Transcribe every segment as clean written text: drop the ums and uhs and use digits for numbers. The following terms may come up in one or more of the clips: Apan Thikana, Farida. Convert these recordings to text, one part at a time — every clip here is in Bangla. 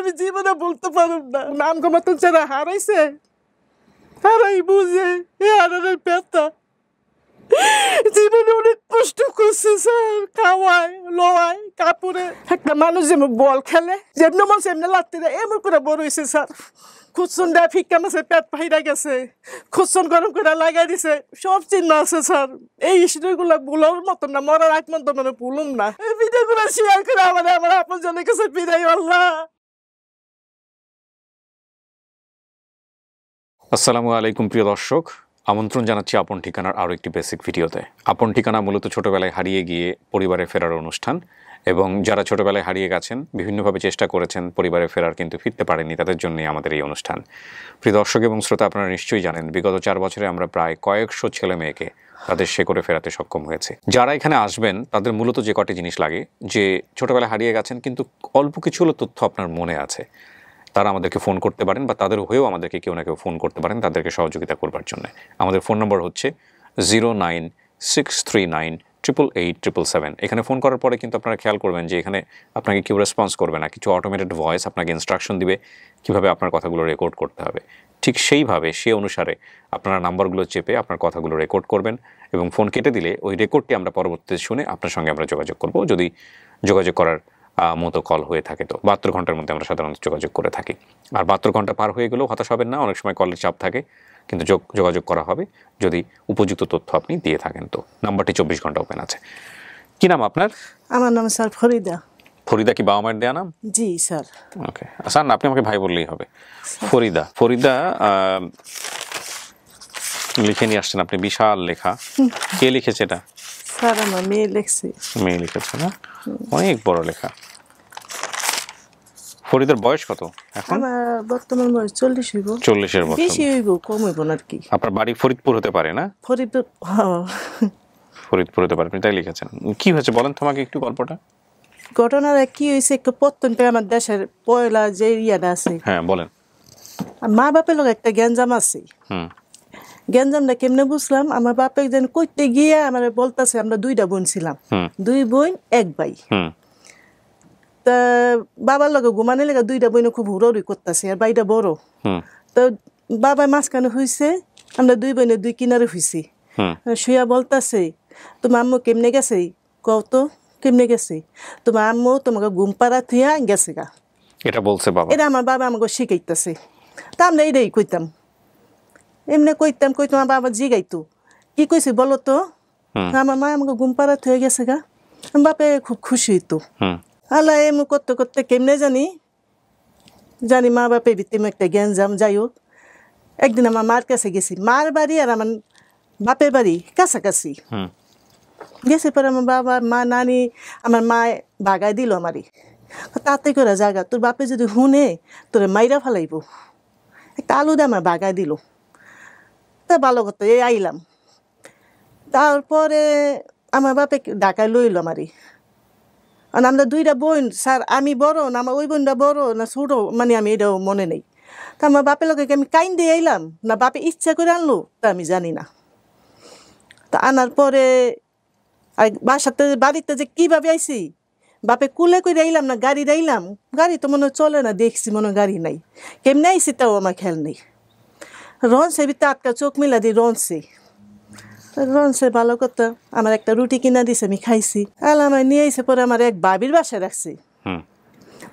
আমি জীবনে বলতে পারব না। নাম কমাতন ছাড়া হারাইছে, হারাই বুঝে এ হারানোর পেতা জীবনে অনেক কষ্ট করছে স্যার। খাওয়ায় লওয়ায় কাপড়ে একটা মানুষ যেমন বল খেলে যেমন মানুষ এমনি লাগতে দেয় এমন করে বড় হয়েছে স্যার। খুচন দেয় ফিক্কা মাছের পেট ফাইরা গেছে, খুচন গরম করে লাগাই দিছে, সব চিহ্ন আছে স্যার। এই স্টোরিগুলো ভুলোর মতন না, মরার আগ মতো মানে ভুলুম না। এই ভিডিওগুলো শেয়ার করে আমাদের আমার আপন জনের কাছে বিদায় আল্লাহ। আসসালামু আলাইকুম প্রিয় দর্শক, আমন্ত্রণ জানাচ্ছি আপন ঠিকানার আরও একটি বেসিক ভিডিওতে। আপন ঠিকানা মূলত ছোটোবেলায় হারিয়ে গিয়ে পরিবারে ফেরার অনুষ্ঠান, এবং যারা ছোটোবেলায় হারিয়ে গেছেন বিভিন্নভাবে চেষ্টা করেছেন পরিবারে ফেরার কিন্তু ফিরতে পারেননি, তাদের জন্যই আমাদের এই অনুষ্ঠান। প্রিয় দর্শক এবং শ্রোতা, আপনারা নিশ্চয়ই জানেন বিগত 4 বছরে আমরা প্রায় কয়েকশো ছেলে মেয়েকে তাদের সে করে ফেরাতে সক্ষম হয়েছে। যারা এখানে আসবেন তাদের মূলত যে কটি জিনিস লাগে, যে ছোটোবেলায় হারিয়ে গেছেন কিন্তু অল্প কিছু হলো তথ্য আপনার মনে আছে, তারা আমাদেরকে ফোন করতে পারেন বা তাদের হয়েও আমাদেরকে কেউ না কেউ ফোন করতে পারেন তাদেরকে সহযোগিতা করবার জন্য। আমাদের ফোন নম্বর হচ্ছে 09639888777। এখানে ফোন করার পরে কিন্তু আপনারা খেয়াল করবেন যে এখানে আপনাকে কেউ রেসপন্স করবে না, কিছু অটোমেটেড ভয়েস আপনাকে ইনস্ট্রাকশন দিবে কীভাবে আপনার কথাগুলো রেকর্ড করতে হবে। ঠিক সেইভাবে সে অনুসারে আপনারা নাম্বারগুলো চেপে আপনার কথাগুলো রেকর্ড করবেন, এবং ফোন কেটে দিলে ওই রেকর্ডটি আমরা পরবর্তীতে শুনে আপনার সঙ্গে আমরা যোগাযোগ করব, যদি যোগাযোগ করার মতো কল হয়ে থাকে। তো 72 ঘন্টার মধ্যে আমরা সাধারণত যোগাযোগ করে থাকি, আর 72 ঘন্টা পার হয়ে গেলেও হতাশ হবেন না, অনেক সময় কলের চাপ থাকে, কিন্তু যোগাযোগ করা হবে যদি উপযুক্ত তথ্য আপনি দিয়ে থাকেন। তো নাম্বারটি 24 ঘন্টা ওপেন আছে। কি নাম আপনার? আমার নাম স্যার ফরিদা। ফরিদা কি বাবা মায়ের দেয়া নাম? জি স্যার। ওকে স্যার, আপনি আমাকে ভাই বললেই হবে। ফরিদা, ফরিদা লিখে নিয়ে আসছেন আপনি, বিশাল লেখা। কে লিখেছে এটা? স্যার আমার মেয়ে লিখছে। মেয়ে লিখেছে না, অনেক বড় লেখা। ফরিদার বয়স কত এখন? বর্তমান বয়স 40 এর মতো। বেশি হইব কম হইব না কি? আপনার বাড়ি ফরিদপুর হতে পারে না? ফরিদপুর, হ্যাঁ ফরিদপুর হতে পারে। আপনি তাই লিখেছেন। কি হয়েছে বলেন তো আমাকে একটু গল্পটা। ঘটনাটা কি হয়েছে একটু পত্তন পে আমার দেশের পয়লা যে ইয়াটা আছে, হ্যাঁ বলেন। মা বাপের লোক একটা গ্যাঞ্জাম আছে। হুম, গ্যাঞ্জামটা কেমনে বুঝলাম, আমার বাপে যেন কইতে গিয়ে আমার বলতেছে, আমরা 2 বোন ছিলাম, 2 বোন 1 ভাই। তা বাবার লগে ঘুমানোর লেগে 2 বোনে খুব হুড়ি করতেছে, আর ভাইটা বড়। তো বাবা মাঝখানে হইছে, আমরা 2 বোনে 2 কিনারে হইছি। শুয়া বলতেছে তোমার আম্মু কেমনে গেছে কত, কেমনে গেছে তোমার আম্মু তোমাকে ঘুম পাড়া থুয়া গেছে গা, এটা বলছে বাবা। এটা আমার বাবা আমাকে শিখাইতেছে, তা আমরা এটাই কইতাম, এমনি কইতাম। কই তোমার বাবা জি গাইতো কি কইছে বলো তো, আমার মা আমাকে ঘুম পাড়া থুয়া গেছে গা। বাপে খুব খুশি হইতো। আল্লাহ এম করতে করতে কেমনে জানি জানি মা বাপের ভিতরে একটা গ্যাঞ্জাম। যাই হোক, একদিন আমার মার কাছে গেছি, মার বাড়ি আর আমার বাপের বাড়ি কাছাকাছি গেছে। পরে আমার বাবা মা নানি আমার মা বাগায় দিল আমারই, তাতে করে জাগা তোর বাপে যদি শুনে তোরে মাইরা ফেলাইব, একটা আলুদা আমার বাগায় দিল। তা ভালো করতো, এই আইলাম। তারপরে আমার বাপে ঢাকায় লইল আমারই। আর আমরা 2 বোন স্যার, আমি বড় না আমার ওই বোনটা বড় না ছোটো, মানে আমি এটাও মনে নেই। তা আমার বাপের লোকে আমি কাইন দিয়ে আইলাম না বাপে ইচ্ছা করে আনলো তা আমি জানি না। তা আনার পরে আর বাসাতে বাড়িতে যে কীভাবে আইছি, বাপে কুলে করে আইলাম না গাড়ি আইলাম, গাড়ি তো মনে চলে না, দেখছি মনে গাড়ি নাই, কেমনে আইছি তাও আমার খেয়াল নেই। রনসে বি তাটকা চোখ মিলা দিই রনসে, রনসে ভালো কথা আমার একটা রুটি কিনা দিছে, আমি খাইছি। আলা আমার নিয়ে আইসে, পরে আমার এক বাবির বাসায় রাখছি।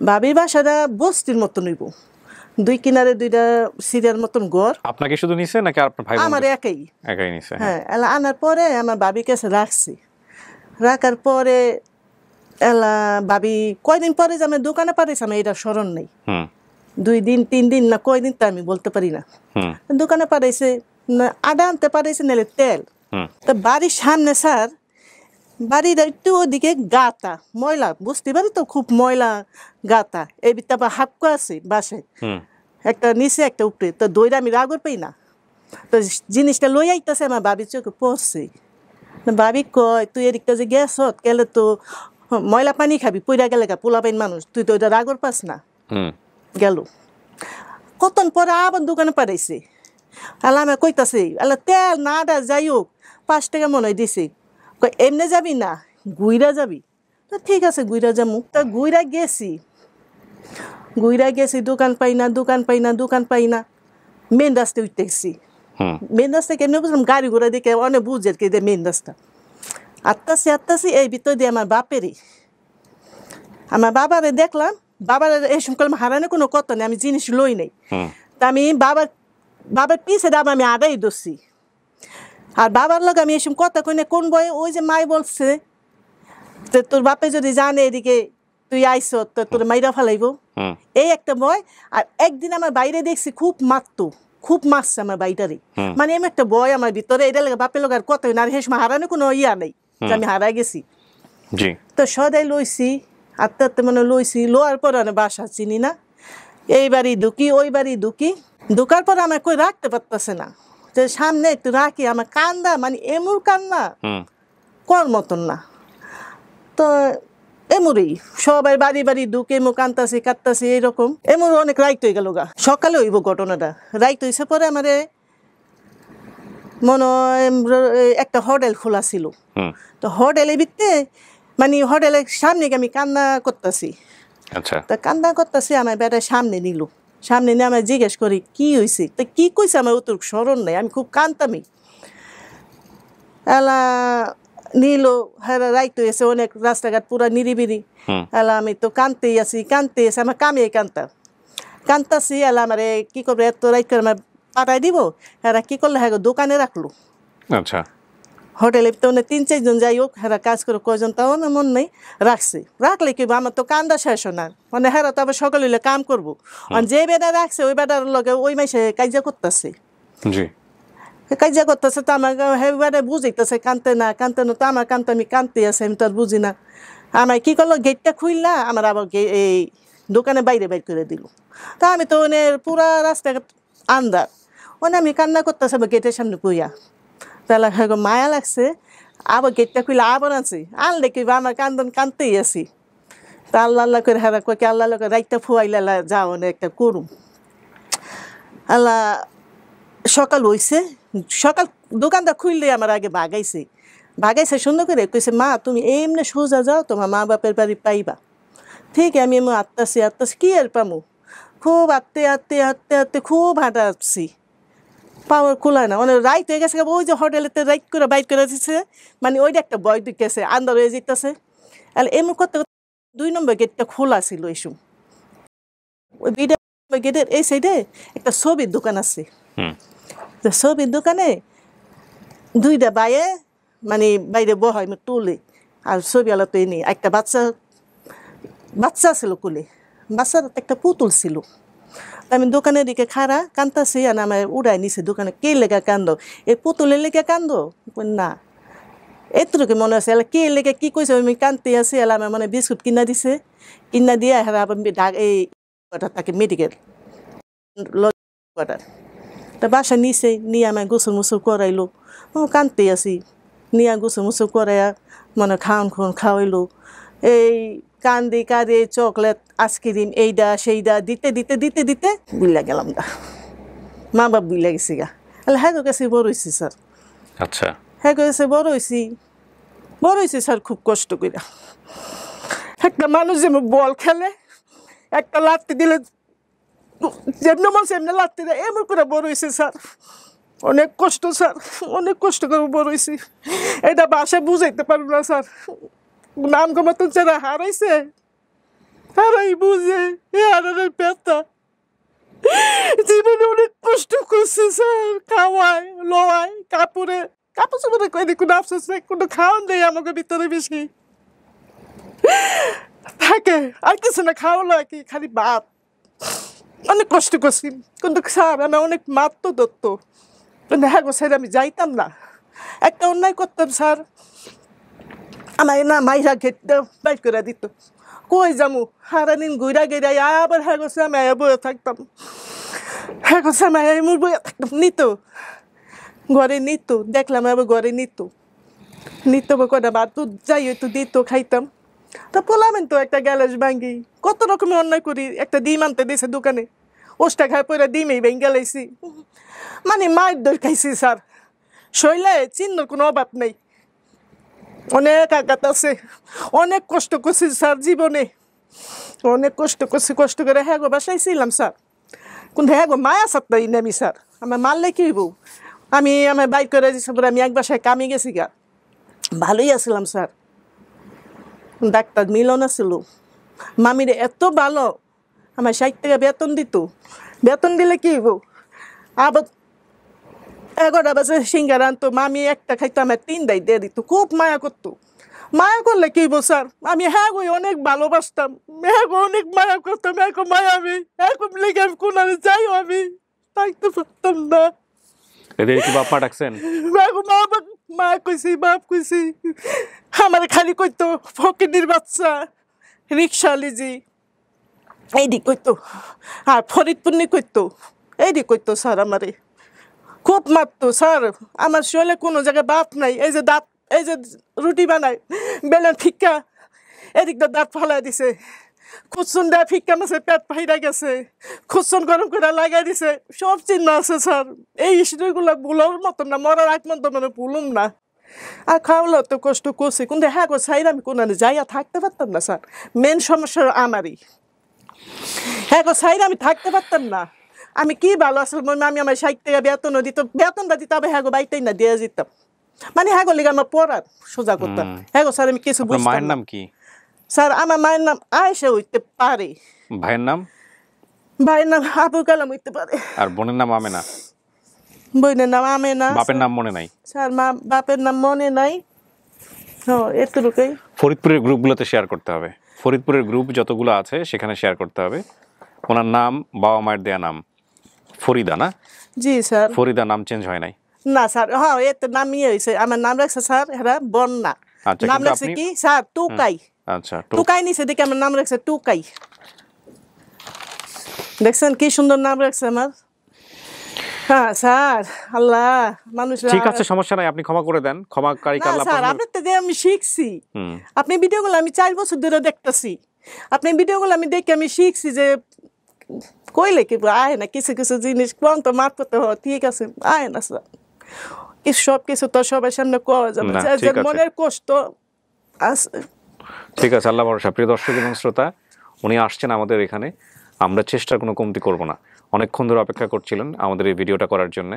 বাবির বাসাটা বস্তির মতন হইব, 2 কিনারে 2টা সিঁড়ির মতন ঘর। আপনাকে শুধু নিছে নাকি আপনার ভাই? আমার একাই, একাই নিছে। হ্যাঁ, এলা আনার পরে আমার বাবির কাছে রাখছি। রাখার পরে এলা বাবি কয়দিন পরে যে আমি দোকানে পাঠাইছি আমার এটা স্মরণ নেই, 2 দিন 3 দিন না কয়দিন তা আমি বলতে পারি না। দোকানে পাঠাইছে না আদা আনতে পাঠাইছে নাহলে তেল। তা বাড়ির সামনে স্যার, বাড়ির একটু ওদিকে গাতা ময়লা, বুঝতে পারি তো খুব ময়লা গাতা। এই তারপর হাপকা আছে বাসে, একটা নিচে একটা উপরে। তো দইটা আমি রাগর পাই না, তো জিনিসটা লই আইতেছে আমার বাবির চোখে পড়ছে। বাবি কয় তুই এদিকটা যে গ্যাস হত গেলে তো ময়লা পানি খাবি, পইরা গেলে গা পোলা পাইন মানুষ, তুই তো ওইটা রাগর পাস না। গেল কতন পরে আবার দোকানে পাঠাইছে। আল্লাহ আমার কইতাছে আল্লাহ তেল না দা, যাই হোক 5 টাকা মনে হয় দিছে। কয় এমনি যাবি না গুইরা যাবি, তো ঠিক আছে গুইরা যামু। তা গুইরা গেছি, ঘুরা গেছি, দোকান পাই না, মেন রাস্তায় উঠতে গেছি। মেন রাস্তায় কেমনি বুঝলাম, গাড়ি ঘোড়া দিয়ে অনেক বুঝে কে দিয়ে মেন রাস্তা আত্মাসি। এই ভিতর দিয়ে আমার বাবারে দেখলাম, বাবার এই সময় হারানো কোনো কথা নেই, আমি জিনিস লই নাই। তা আমি বাবার পিছে দাম আমি আড়াই দোষী। আর বাবার লোক আমি এসব কথা কই না, কোন বয়ে ওই যে মাই বলছে তো তোর বাপে যদি জানে এদিকে তুই আইস তো তোর মাইরা ফালাইব, এই একটা বয়। আর একদিন আমার বাইরে দেখছি খুব মারছে আমার বাইটারে, মানে এমন একটা বয় আমার ভিতরে, এটা লাগে বাপের লোক আর কথা না। আর হেসমা হারানো কোনো ইয়া নেই, আমি হারা গেছি। তো সদাই লইছি আত্মা আত্মা, মানে লইছি। লোয়ার পরে আমি বাসা চিনি না, এই বাড়ি ঢুকি ওই বাড়ি ঢুকি, ঢুকার পর আমার কই রাখতে পারতেছে না। তো সামনে একটু রাখি, আমার কান্দা মানে এমুর কান্না কর মতন না, তো এমুরই সবাই বাড়ি বাড়ি ঢুকে এমু কাঁদতাছি এইরকম। এমুর অনেক রাইট হয়ে গেল গা, সকালে হইব ঘটনাটা। রাইট হয়েছে পরে আমার মনে একটা হোটেল খোলা ছিল, তো হোটেলে বিতে মানে হোটেলের সামনে আমি কান্না করতেছি। আচ্ছা, তা কান্না করতেছি আমার বেটার সামনে নিল, সামনে নিয়ে আমি জিজ্ঞেস করি কি হয়েছে। তো কি কইছে আমার উত্তর স্মরণ নাই, আমি খুব কান্দতামি। এলা নিল, হ্যাঁ রাইট হয়েছে, অনেক রাস্তাঘাট পুরা নিরিবিরি। এলা আমি তো কানতেই আছি, আমার কামে কান্তাছি। এলা আমার কি করবে, এত রাইট করে আমার পাঠাই দিব। হ্যাঁ কি করলো, হ্যাঁ দোকানে রাখলো। আচ্ছা, হোটেলে তো মানে 3-4 জন যাই হোক, হেরা কাজ করে, কয়জন তাও না মন নেই, রাখছে। রাখলে কি আমার তো কান্দা শেষ না, মানে হেরা তো আবার সকাল হইলে কাম করবো। যে বেটা রাখছে ওই বেটার লগে ওই মাসে কাজিয়া করতেছে। তো আমার হে বেটা বুঝতেছে কানতে না, তো আমার কানতে আমি কানতে আছে, আমি তো আর বুঝি না। আমার কি করলো, গেটটা খুললা আমার আবার এই দোকানে বাইরে করে দিল। তা আমি তো মানে পুরা রাস্তাঘাট আন্দার, মানে আমি কান্না করতেছে গেটের সামনে কইয়া। তাহলে হ্যাঁ মায়া লাগছে, আবার গেটটা খুলে আবার আনছি, আনলে কি আমার কানতেই আছি। তা আল্লাহ করে হেরা কই আল্লাহ রাইটটা ফুয়াইলে যাও না একটা করুম। আল্লাহ সকাল হইছে, সকাল দোকানটা খুললে আমার আগে ভাগাইছে সুন্দর করে। কইছে মা তুমি এমনি সোজা যাও, তোমার মা বাপের বাড়ি পাইবা। ঠিক আমি এমন আত্মাছি কি আর পামু, খুব আত্মে খুব হাঁটা আসছি, পাওয়ার খোলায় না, মানে রাইট হয়ে গেছে। ওই যে হোটেলেতে রাইট করে বাইট করে দিচ্ছে, মানে ওইটা একটা বয় ঢুকেছে আন্দার হয়ে যেতেছে। এমন করতে 2 নম্বর গেটটা খোলা ছিল, এইসব ওই 2 নম্বর গেটের এই সাইডে একটা ছবির দোকান আছে। ছবির দোকানে 2টা বাইরে মানে বাইরে বহাই তুলে, আর ছবিওয়ালা তো এই নেই। একটা বাচ্চা ছিল কোলে, বাচ্চার একটা পুতুল ছিল। আমি দোকানের দিকে খাড়া কান্দাছি, আর আমার উড়াই নিছে দোকানে, কে লেখা কান্দ, এই পুতুলের লেখা কান্দ না, এতটুকু মনে আছে। এলা কে লেখা কি কইছে, আমি কান্দতে আছি। এলা আমার মানে বিস্কুট কিনা দিয়ে হেরা এই তাকে মেডিকেল তা বাসা নিছে, নিয়ে আমার গোসল মুসল করাইলো। ও কান্দতে আছি, নিয়ে গোসল মুসল করাইয়া মানে খাওয়ান খাওয়াইলো। এই কান্দে চকলেট আইসক্রিম এইটা সেইটা দিতে বুইলা গেলাম গা, মা বাপ বুইলা গেছি গা। হ্যাঁ গেছি বড়ছি স্যার। আচ্ছা, হ্যাঁ গেছে বড়ছি স্যার, খুব কষ্ট করে। একটা মানুষ যেমন বল খেলে একটা লাত্তি দিলে যেমনি মানুষ এমনি লাত্তি দেয়, এমন করে বড়ছি স্যার। অনেক কষ্ট স্যার, অনেক কষ্ট করে বড়ছি, এটা বাসায় বুঝাইতে পারবো না স্যার। নাম কমাতো যারা হারাইছে, হারাই বুঝে এ হারানোর পেতা জীবনে অনেক কষ্ট করছে স্যার। খাওয়ায় লওয়ায় কাপড় চোপড়ে কয়নি, কোনো আফসোস নেই, কোনো খাওয়ান নেই আমাকে ভিতরে বেশি থাকে, আর কিছু না, খাওয়ালো কি খালি ভাত। অনেক কষ্ট করছি, কিন্তু স্যার আমি অনেক মাত্র দত্ত দেখা গো স্যার, আমি যাইতাম না, একটা অন্যায় করতাম স্যার। আমার না মাইরা ঘেটটা বাইট করে দিত, কই যামু সারাদিন ঘুরা গেড়াই, আবার হ্যাঁ গোসা মায়া বয়ে থাকতাম, হ্যাঁ গোসা মায়া এমন বয়ে থাকতাম, ঘরে নিত দেখলাম, আবার ঘরে নিত কটা বার তো যাই হয়তো দিত, খাইতাম। তা পোলামেন তো একটা গ্যালাস ভাঙ্গি, কত রকমের অন্যায় করি। একটা ডিম আনতে দিয়েছে দোকানে, ওষটা খাই পরে ডিমেই ভেঙে গেলাইছি, মানে মায়ের দই খাইছি স্যার। শৈলে চিহ্ন কোনো অভাব নেই, অনেক আঘাত আছে, অনেক কষ্ট করছি স্যার জীবনে। অনেক কষ্ট করছি, কষ্ট করে হ্যাঁ গো বাসায় ছিলাম স্যার, কিন্তু হ্যাঁ গো মায়া সপ্তাহ নামি স্যার আমার মারলে কি হইব, আমি আমার বাইক করে আমি এক বাসায় কামে গেছি গা, ভালোই আসলাম স্যার। ডাক্তার মিলন আসল, মামির এত ভালো, আমার ৬০ টাকা বেতন দিত, বেতন দিলে কি হইব, আবার ১১ বাজে সিঙ্গারা আনতো, মামি একটা খাইতো আমার ৩টাই দিয়ে দিত, খুব মায়া করতো। মায়া করলে কি হইব স্যার, আমি হ্যাঁ গো অনেক ভালোবাসতাম, হ্যাঁ গো অনেক মায়া করতাম, হ্যাঁ গো মায়া আমি এখন লেগে আমি কোন আমি যাই আমি থাকতে পারতাম না। মা কইছি বাপ কইছি, আমার খালি কইতো ফকিনির বাচ্চা, রিক্সা লিজি এইদিক কইতো, আর ফরিদপুরনি কইতো এইদিক কইতো স্যার, আমারে খুব মারতো স্যার। আমার শরীরে কোনো জায়গায় বাপ নাই, এই যে দাঁত, এই যে রুটি বানায় বেলন ফিক্কা এদিকটা দাঁত ফলাই দিছে, খুচুন দেয় ফিক্কা মাছে পেট ফাইরা গেছে, খুচুন গরম করে লাগাই দিছে, সব চিহ্ন আছে স্যার। এই স্টোরিগুলো ভুলোর মতন না, মরার আগ মতো মানে ভুলুম না, আর খাওয়ালো তো কষ্ট করছি, কিন্তু হ্যাঁ গো সাইরা আমি কোনো যাইয়া থাকতে পারতাম না স্যার, মেন সমস্যা আমারই, হ্যাঁ গো সাইরা আমি থাকতে পারতাম না। আমি কি ভালো আসলে আমি আমার ৬০ টাকা বেতনও দিত, বেতনটা দিতে হবে হ্যাঁ গো বাইকটাই না দিয়ে যেতাম, মানে হ্যাঁ গো লিগে আমার পড়ার সোজা করতাম। হ্যাঁ গো স্যার আমি কিছু বুঝতাম। মায়ের নাম কি স্যার? আমার মায়ের নাম আয়েশা হইতে পারে। ভাইয়ের নাম? ভাইয়ের নাম আবু কালাম হইতে পারে। আর বোনের নাম আমেনা? বোনের নাম আমেনা। বাপের নাম মনে নাই স্যার? মা বাপের নাম মনে নাই। ও এতটুকুই। ফরিদপুরের গ্রুপগুলোতে শেয়ার করতে হবে, ফরিদপুরের গ্রুপ যতগুলো আছে সেখানে শেয়ার করতে হবে। ওনার নাম বাবা মায়ের দেয়া নাম ফরিদা না? জি স্যার। ফরিদা নাম চেঞ্জ হয় নাই? না স্যার। হ্যাঁ এত নামই হইছে, আমার নাম রাখছে স্যার এরা বন্যা, নাম রাখছে কি স্যার টুকাই। আচ্ছা টুকাই নিছে দেখে আমার নাম রাখছে টুকাই, দেখছেন কি সুন্দর নাম রাখছে আমার। হ্যাঁ স্যার আল্লাহ মানুষ। ঠিক আছে সমস্যা নাই, আপনি ক্ষমা করে দেন, ক্ষমাকারী আল্লাহ। স্যার আপনার থেকে আমি শিখছি, আপনি ভিডিওগুলো আমি ৪ বছর ধরে দেখতেছি, আপনি ভিডিওগুলো আমি দেখে আমি শিখছি যে কইলে কি আয় না কিছু কিছু জিনিস কম তো মাফ করতে হয়, ঠিক আছে আয় না স্যার সব কিছু তো সবার সামনে কওয়া যাবে, মনের কষ্ট আছে। ঠিক আছে আল্লাহ ভরসা। প্রিয় দর্শক এবং শ্রোতা, উনি আসছেন আমাদের এখানে, আমরা চেষ্টার কোনো কমতি করব না। অনেকক্ষণ ধরে অপেক্ষা করছিলেন আমাদের এই ভিডিওটা করার জন্য।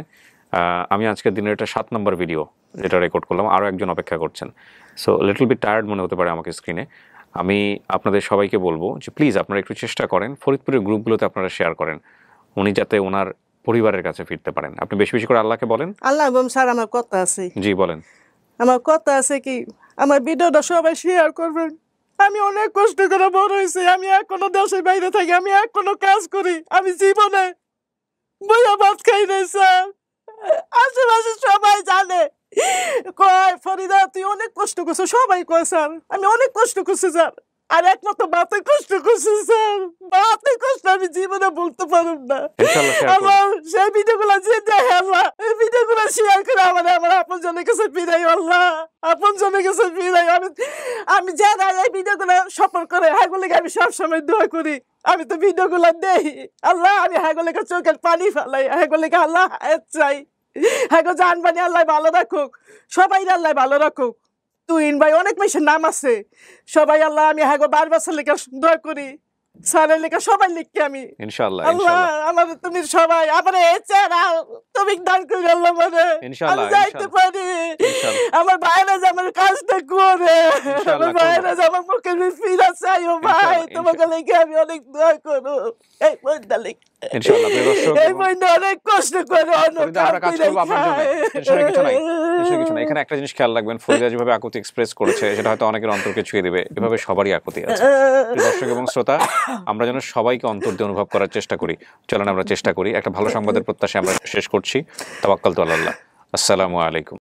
আমি আজকের দিনের এটা 7 নম্বর ভিডিও যেটা রেকর্ড করলাম, আরও একজন অপেক্ষা করছেন, সো লিটল বিট টায়ার্ড মনে হতে পারে আমাকে স্ক্রিনে। আমি আপনাদের সবাইকে বলবো যে প্লিজ আপনারা একটু চেষ্টা করেন, ফরিদপুরের গ্রুপগুলোতে আপনারা শেয়ার করেন, উনি যাতে ওনার পরিবারের কাছে ফিরতে পারেন। আপনি বেশি বেশি করে আল্লাহকে বলেন। আল্লাহ স্যার আমার কথা আছে। জি বলেন। আমার কথা আছে কি, আমার ভিডিওটা সবাই শেয়ার করবেন। আমি অনেক কষ্ট করে বড় হয়েছি, আমি এখনো দেশের বাইরে থাকি, আমি এখনো কাজ করি, আমি জীবনে বইয়া ভাত খাই নাই স্যার। আশেপাশে সবাই জানে, কয় ফরিদা তুই অনেক কষ্ট করছো, সবাই কয় স্যার আমি অনেক কষ্ট করছি স্যার, আর একমাত্র বাপে কষ্ট করছি স্যার, বাপের কষ্ট আমি জীবনে বলতে পারব না। আমার সেই ভিডিওগুলো যে দেখে আল্লাহ, এই ভিডিওগুলো শেয়ার করে আমার আমার আপন জনের কাছে ফিরাই আল্লাহ, আপন জনের কাছে ফিরাই। আমি যারা এই ভিডিওগুলো সফল করে হাগুলিকে আমি সবসময় দোয়া করি, আমি তো ভিডিওগুলো দেই আল্লাহ, আমি হাগুলিকে চোখের পানি ফেলাই, হাগুলিকে আল্লাহ চাই, হাগো জান বানি আল্লাহ ভালো রাখুক, সবাই আল্লাহ ভালো রাখুক। তুইন ভাই অনেক মেয়ের নাম আছে, সবাই আল্লাহ আমি হাগো বারবাসের লেখা দোয়া করি, সারের লেখা সবাই লিখি আমি ইনশাআল্লাহ। আল্লাহ আমাদের তুমি সবাই আমার চেহারা তুমি দান করে আল্লাহ, মানে ইনশাআল্লাহ আমি যাইতে পারি, আমার ভাইরা যে আমার কাজটা করে, আমার ভাইরা যে আমার মুখে ফিরা চাই, ও ভাই তোমাকে লেখে আমি অনেক দোয়া করো, এই বইটা লেখে ইনশাআল্লাহ। এই বইটা অনেক কষ্ট করে অনেক কাজ করব আপনার জন্য, ইনশাআল্লাহ কিছু নাই, ইনশাআল্লাহ কিছু নাই। এখানে একটা জিনিস খেয়াল রাখবেন, ফরিদা যেভাবে আকুতি এক্সপ্রেস করেছে সেটা হয়তো অনেকের অন্তরকে ছুঁয়ে দেবে, এভাবে সবারই আকুতি আছে। দর্শক এবং শ্রোতা, আমরা যেন সবাইকে অন্তর দিয়ে অনুভব করার চেষ্টা করি, চলেন আমরা চেষ্টা করি। একটা ভালো সংবাদের প্রত্যাশায় আমরা শেষ করছি। তাওয়াক্কালতু আলাল্লাহ। আসসালামু আলাইকুম।